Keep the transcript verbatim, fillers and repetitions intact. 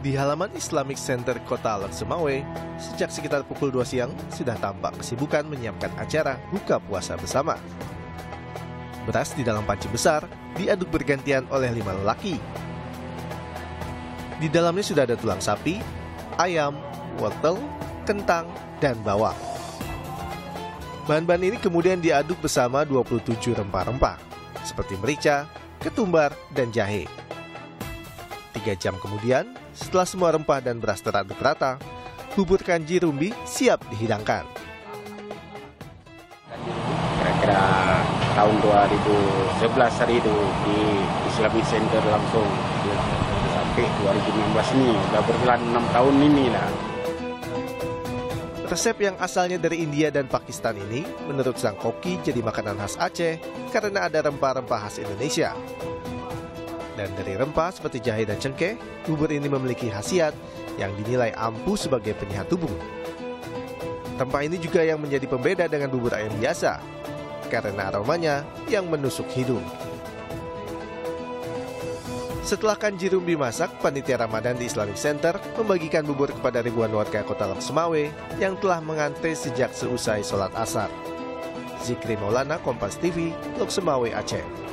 Di halaman Islamic Center Kota Lhokseumawe, sejak sekitar pukul dua siang sudah tampak kesibukan menyiapkan acara buka puasa bersama. Beras di dalam panci besar diaduk bergantian oleh lima lelaki. Di dalamnya sudah ada tulang sapi, ayam, wortel, kentang, dan bawang. Bahan-bahan ini kemudian diaduk bersama dua puluh tujuh rempah-rempah, seperti merica, ketumbar, dan jahe. Tiga jam kemudian, setelah semua rempah dan beras teraduk rata, bubur kanji rumbi siap dihidangkan. Kira-kira tahun dua ribu sebelas hari itu di Islamic Center langsung sampai dua ribu enam belas ini, udah berjalan enam tahun ini lah. Resep yang asalnya dari India dan Pakistan ini menurut sang koki jadi makanan khas Aceh karena ada rempah-rempah khas Indonesia. Dan dari rempah seperti jahe dan cengkeh, bubur ini memiliki khasiat yang dinilai ampuh sebagai penyehat tubuh. Rempah ini juga yang menjadi pembeda dengan bubur ayam biasa karena aromanya yang menusuk hidung. Setelah kanji rumbi masak, panitia Ramadan di Islamic Center membagikan bubur kepada ribuan warga Kota Lhokseumawe yang telah mengantre sejak seusai sholat asar. Zikri Maulana, Kompas T V, Lhokseumawe, Aceh.